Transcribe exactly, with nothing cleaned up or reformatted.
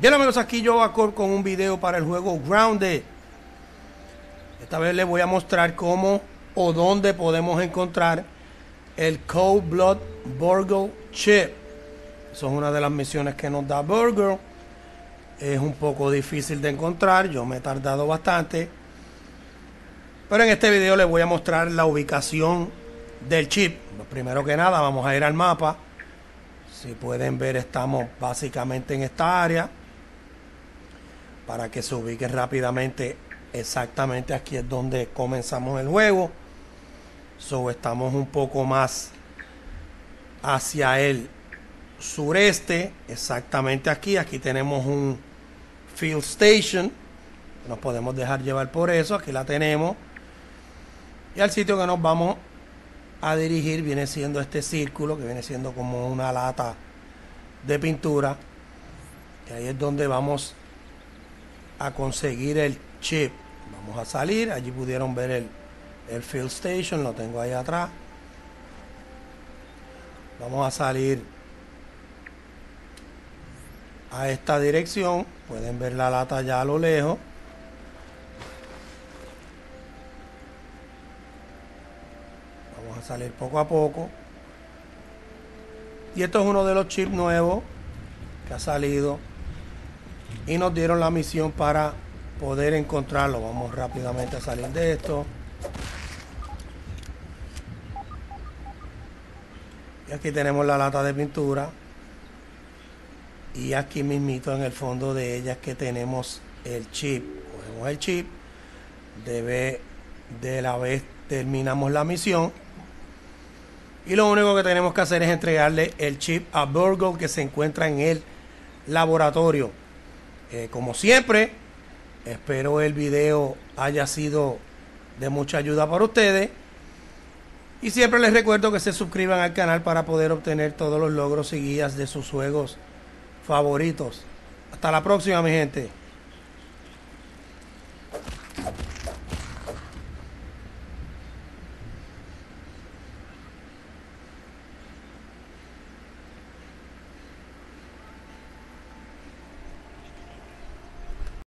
Bien amigos, aquí Yovacorp con un video para el juego Grounded. Esta vez les voy a mostrar cómo o dónde podemos encontrar el Cold Blood Burgl Chip. Eso es una de las misiones que nos da Burgl. Es un poco difícil de encontrar, yo me he tardado bastante. Pero en este video les voy a mostrar la ubicación del chip. Primero que nada vamos a ir al mapa. Si pueden ver, estamos básicamente en esta área. Para que se ubique rápidamente, exactamente aquí es donde comenzamos el juego. So, estamos un poco más hacia el sureste, exactamente aquí. Aquí tenemos un field station. Nos podemos dejar llevar por eso. Aquí la tenemos. Y al sitio que nos vamos a dirigir viene siendo este círculo, que viene siendo como una lata de pintura. Y ahí es donde vamos a conseguir el chip. Vamos a salir, allí pudieron ver el, el field station, lo tengo ahí atrás. Vamos a salir a esta dirección, pueden ver la lata ya a lo lejos. Vamos a salir poco a poco. Y esto es uno de los chips nuevos que ha salido y nos dieron la misión para poder encontrarlo. Vamos rápidamente a salir de esto. Y aquí tenemos la lata de pintura. Y aquí mismito en el fondo de ella es que tenemos el chip. Cogemos el chip. Debe de la vez terminamos la misión. Y lo único que tenemos que hacer es entregarle el chip a Burgl, que se encuentra en el laboratorio. Eh, como siempre, espero el video haya sido de mucha ayuda para ustedes. Y siempre les recuerdo que se suscriban al canal para poder obtener todos los logros y guías de sus juegos favoritos. Hasta la próxima, mi gente.